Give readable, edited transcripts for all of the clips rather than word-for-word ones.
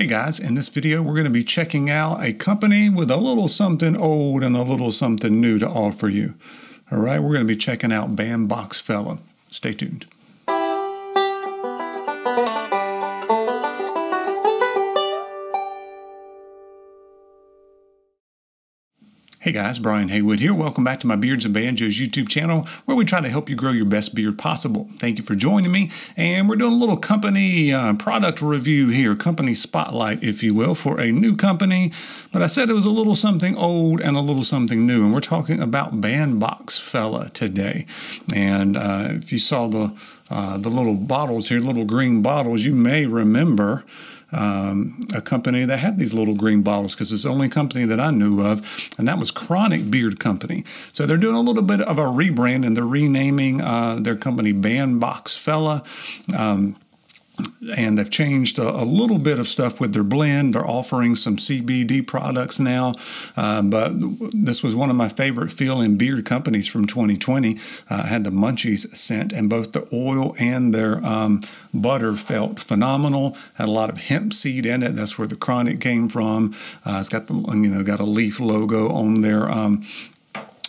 Hey guys, in this video we're going to be checking out a company with a little something old and a little something new to offer you. All right, we're going to be checking out Bandbox Fella. Stay tuned. Hey guys, Brian Haywood here. Welcome back to my Beards and Banjos YouTube channel where we try to help you grow your best beard possible. Thank you for joining me. And we're doing a little company product review here, company spotlight, if you will, for a new company. But I said it was a little something old and a little something new. And we're talking about Bandbox Fella today. And if you saw the little bottles here, little green bottles, you may remember a company that had these little green bottles because it's the only company that I knew of, and that was Chronic Beard Company. So they're doing a little bit of a rebrand, and they're renaming their company Bandbox Fella. And they've changed a little bit of stuff with their blend. They're offering some CBD products now, but this was one of my favorite fill-in beard companies from 2020. Had the Munchies scent, and both the oil and their butter felt phenomenal. Had a lot of hemp seed in it. That's where the Chronic came from. It's got the got a leaf logo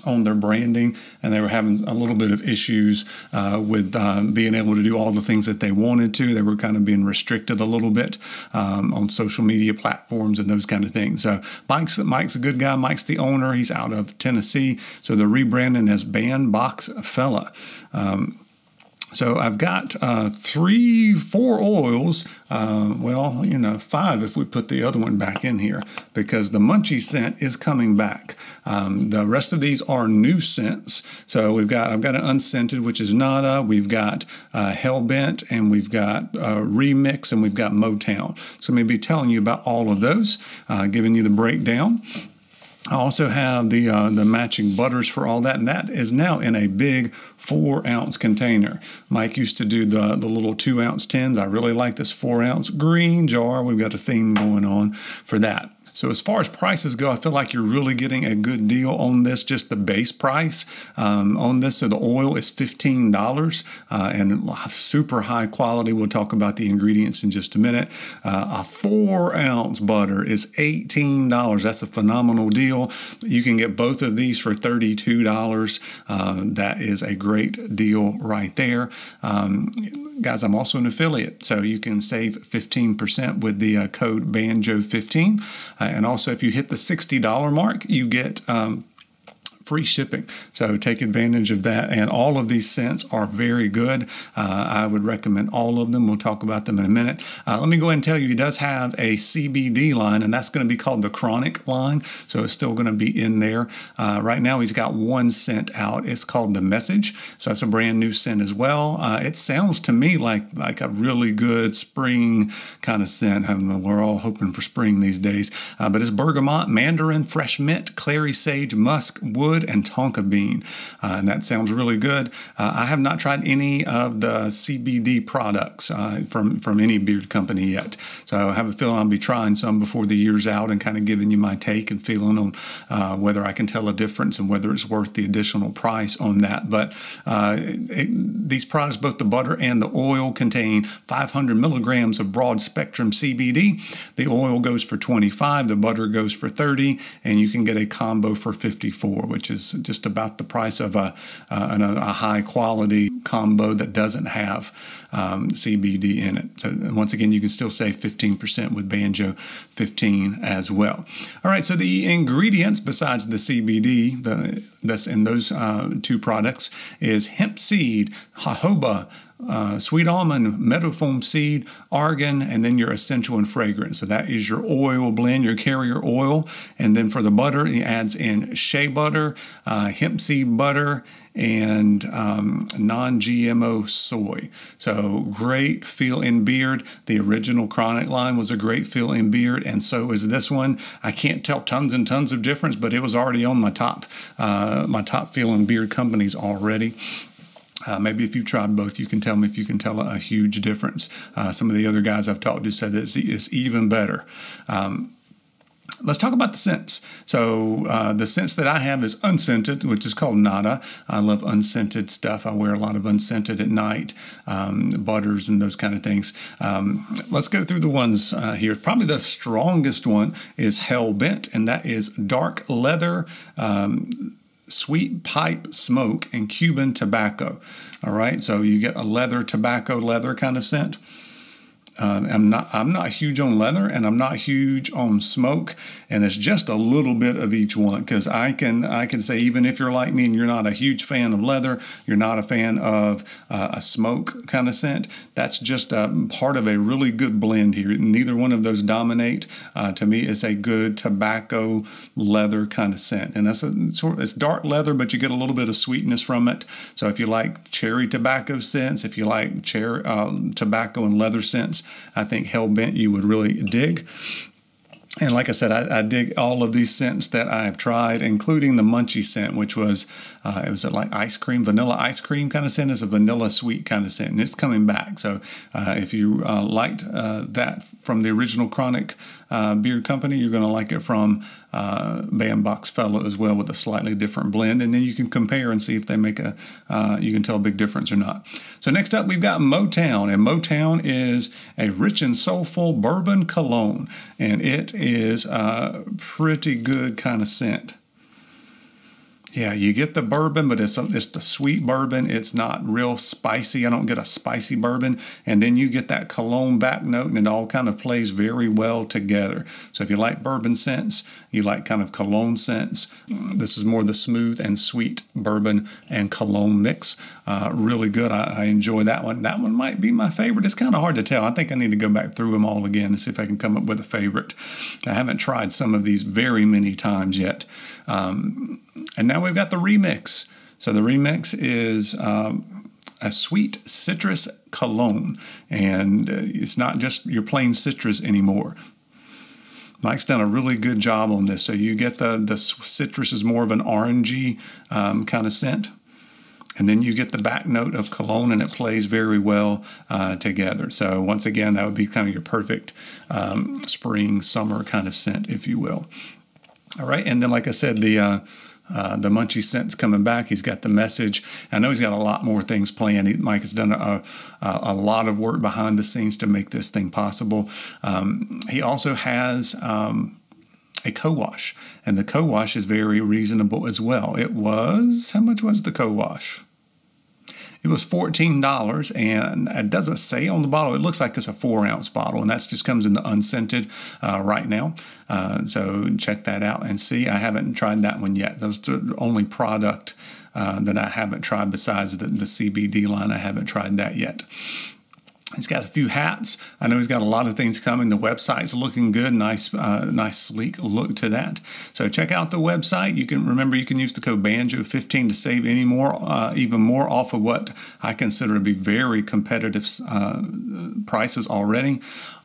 on their branding, and they were having a little bit of issues with being able to do all the things that they wanted to. They were kind of being restricted a little bit on social media platforms and those kind of things. So Mike's a good guy. Mike's the owner. He's out of Tennessee. So they're rebranding as Bandbox Fella. So I've got four oils, well, five if we put the other one back in here, because the Munchie scent is coming back. The rest of these are new scents. So I've got an unscented, which is Nada, we've got Hellbent, and we've got Remix, and we've got Motown. So I'm going to be telling you about all of those, giving you the breakdown. I also have the matching butters for all that, and that is now in a big 4-ounce container. Mike used to do the little 2-ounce tins. I really like this 4-ounce green jar. We've got a theme going on for that. So as far as prices go, I feel like you're really getting a good deal on this, just the base price on this. So the oil is $15 and super high quality. We'll talk about the ingredients in just a minute. A 4-ounce butter is $18. That's a phenomenal deal. You can get both of these for $32. That is a great deal right there. Guys, I'm also an affiliate, so you can save 15% with the code BANJO15. And also, if you hit the $60 mark, you get free shipping. So take advantage of that. And all of these scents are very good. I would recommend all of them. We'll talk about them in a minute. Let me go ahead and tell you, he does have a CBD line, and that's going to be called the Chronic line. So it's still going to be in there. Right now, he's got one scent out. It's called The Message. So that's a brand new scent as well. It sounds to me like a really good spring kind of scent. I mean, we're all hoping for spring these days. But it's bergamot, mandarin, fresh mint, clary sage, musk, wood, and tonka bean, and that sounds really good. I have not tried any of the CBD products from any beard company yet, so I have a feeling I'll be trying some before the year's out and kind of giving you my take and feeling on whether I can tell a difference and whether it's worth the additional price on that. But these products, both the butter and the oil, contain 500 milligrams of broad spectrum CBD. The oil goes for $25, the butter goes for $30, and you can get a combo for $54, which is just about the price of a high-quality combo that doesn't have CBD in it. So once again, you can still save 15% with BANJO15 as well. All right, so the ingredients besides the CBD that's in those two products is hemp seed, jojoba, sweet almond, meadowfoam seed, argan, and then your essential and fragrance. So that is your oil blend, your carrier oil. And then for the butter, he adds in shea butter, hemp seed butter, and non-GMO soy. So great fill-in beard. The original Chronic line was a great fill-in beard, and so is this one. I can't tell tons and tons of difference, but it was already on my top fill-in beard companies already. Maybe if you've tried both, you can tell me if you can tell a huge difference. Some of the other guys I've talked to said that it's even better. Let's talk about the scents. So the scents that I have is unscented, which is called Nada. I love unscented stuff. I wear a lot of unscented at night, butters and those kind of things. Let's go through the ones here. Probably the strongest one is Hell Bent, and that is dark leather, sweet pipe smoke, and Cuban tobacco. All right, so you get a leather, tobacco, leather kind of scent. I'm not huge on leather, and I'm not huge on smoke, and it's just a little bit of each one, because I can say, even if you're like me and you're not a huge fan of leather, you're not a fan of a smoke kind of scent, that's just a part of a really good blend here. Neither one of those dominate. To me, it's a good tobacco leather kind of scent, and that's it's dark leather, but you get a little bit of sweetness from it. So if you like cherry tobacco scents, if you like cherry tobacco and leather scents, I think Hellbent you would really dig. And like I said, I dig all of these scents that I've tried, including the Munchie scent, which was, it was like ice cream, vanilla ice cream kind of scent. It's a vanilla sweet kind of scent, and it's coming back. So if you liked that from the original Chronic Beard Company, you're going to like it from Bandbox Fella as well, with a slightly different blend. And then you can compare and see if they make a, you can tell a big difference or not. So next up, we've got Motown, and Motown is a rich and soulful bourbon cologne, and it is a pretty good kind of scent. Yeah, you get the bourbon, but it's the sweet bourbon. It's not real spicy. I don't get a spicy bourbon. And then you get that cologne back note, and it all kind of plays very well together. So if you like bourbon scents, you like kind of cologne scents, this is more the smooth and sweet bourbon and cologne mix. Really good. I enjoy that one. That one might be my favorite. It's kind of hard to tell. I think I need to go back through them all again and see if I can come up with a favorite. I haven't tried some of these very many times yet. And now we've got the Remix. So the Remix is a sweet citrus cologne, and it's not just your plain citrus anymore. Mike's done a really good job on this. So you get the citrus is more of an orangey kind of scent. And then you get the back note of cologne, and it plays very well together. So once again, that would be kind of your perfect spring, summer kind of scent, if you will. All right, and then like I said, the Munchie scent's coming back. He's got the Message. I know he's got a lot more things planned. Mike has done a lot of work behind the scenes to make this thing possible. He also has a co-wash, and the co-wash is very reasonable as well. It was, how much was the co-wash? It was $14, and it doesn't say on the bottle. It looks like it's a 4-ounce bottle, and that just comes in the unscented right now. So check that out and see. I haven't tried that one yet. That was the only product that I haven't tried besides the CBD line. I haven't tried that yet. He's got a few hats. I know he's got a lot of things coming. The website's looking good. Nice, nice sleek look to that. So check out the website. You can remember you can use the code BANJO15 to save any more, even more off of what I consider to be very competitive prices already.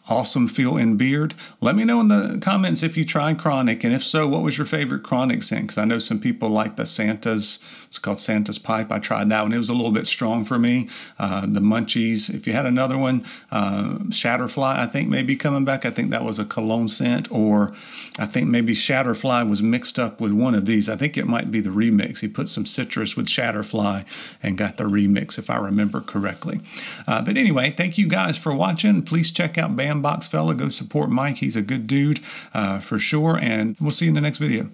Awesome feel in beard. Let me know in the comments if you tried Chronic, and if so, what was your favorite Chronic scent? Because I know some people like the Santa's, it's called Santa's Pipe. I tried that one. It was a little bit strong for me. The Munchies, if you had another one, Shatterfly, I think may be coming back. I think that was a cologne scent, or I think maybe Shatterfly was mixed up with one of these. I think it might be the Remix. He put some citrus with Shatterfly and got the Remix, if I remember correctly. But anyway, thank you guys for watching. Please check out Bandbox Fella. Go support Mike. He's a good dude for sure. And we'll see you in the next video.